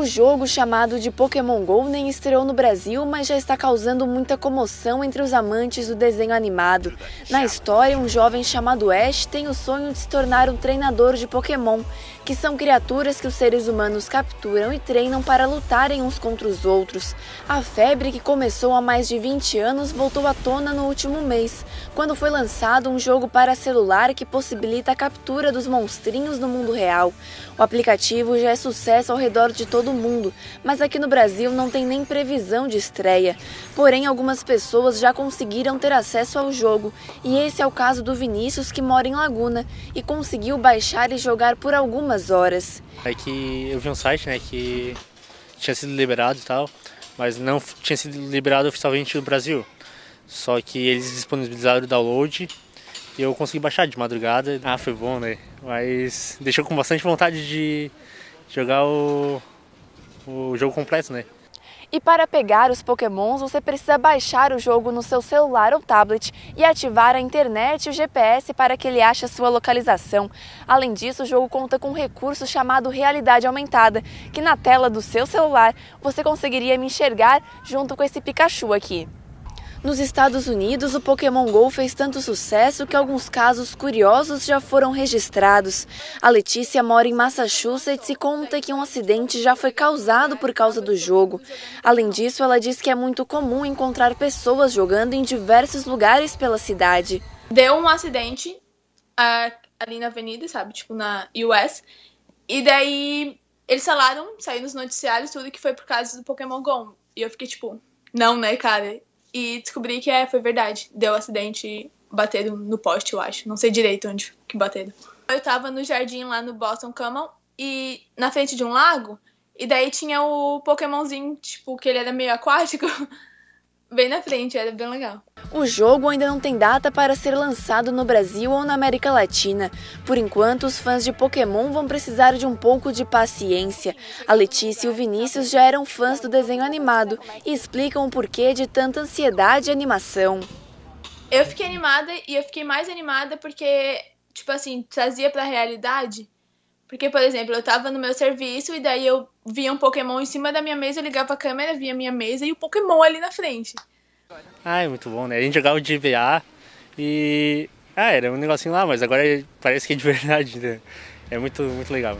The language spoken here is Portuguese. O jogo chamado de Pokémon Go nem estreou no Brasil, mas já está causando muita comoção entre os amantes do desenho animado. Na história, um jovem chamado Ash tem o sonho de se tornar um treinador de Pokémon, que são criaturas que os seres humanos capturam e treinam para lutarem uns contra os outros. A febre que começou há mais de 20 anos voltou à tona no último mês, quando foi lançado um jogo para celular que possibilita a captura dos monstrinhos no mundo real. O aplicativo já é sucesso ao redor de todo mundo, mas aqui no Brasil não tem nem previsão de estreia. Porém, algumas pessoas já conseguiram ter acesso ao jogo, e esse é o caso do Vinícius, que mora em Laguna e conseguiu baixar e jogar por algumas horas. É que eu vi um site, né, que tinha sido liberado e tal, mas não tinha sido liberado oficialmente no Brasil. Só que eles disponibilizaram o download e eu consegui baixar de madrugada. Ah, foi bom, né? Mas deixou com bastante vontade de jogar o jogo completo, né? E para pegar os Pokémons, você precisa baixar o jogo no seu celular ou tablet e ativar a internet e o GPS para que ele ache a sua localização. Além disso, o jogo conta com um recurso chamado realidade aumentada, que na tela do seu celular você conseguiria me enxergar junto com esse Pikachu aqui. Nos Estados Unidos, o Pokémon Go fez tanto sucesso que alguns casos curiosos já foram registrados. A Letícia mora em Massachusetts e conta que um acidente já foi causado por causa do jogo. Além disso, ela diz que é muito comum encontrar pessoas jogando em diversos lugares pela cidade. Deu um acidente ali na avenida, sabe? Tipo, na US. E daí eles falaram, saiu nos noticiários, tudo que foi por causa do Pokémon Go. E eu fiquei tipo, não, né, cara? E descobri que foi verdade. Deu um acidente e bateram no poste, eu acho. Não sei direito onde que bateram. Eu tava no jardim lá no Boston Common, e na frente de um lago. E daí tinha o Pokémonzinho, tipo, que ele era meio aquático. Bem na frente, era bem legal. O jogo ainda não tem data para ser lançado no Brasil ou na América Latina. Por enquanto, os fãs de Pokémon vão precisar de um pouco de paciência. A Letícia e o Vinícius já eram fãs do desenho animado e explicam o porquê de tanta ansiedade e animação. Eu fiquei animada e eu fiquei mais animada porque, tipo assim, trazia para a realidade. Porque, por exemplo, eu tava no meu serviço e daí eu via um Pokémon em cima da minha mesa, eu ligava a câmera, via a minha mesa e o Pokémon ali na frente. Ah, é muito bom, né? A gente jogava o GBA e... ah, era um negocinho lá, mas agora parece que é de verdade, né? É muito legal.